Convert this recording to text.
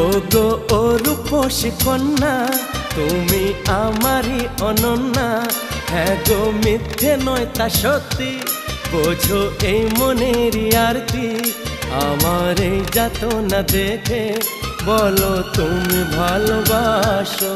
ओगो रूपसी कन्या तुमी आमारी अनन्या है गो मिथ्ये नय ता सत्य बोझो ए मनेरी आरती आमार जातना देखे बोलो तुम भालोबाशो।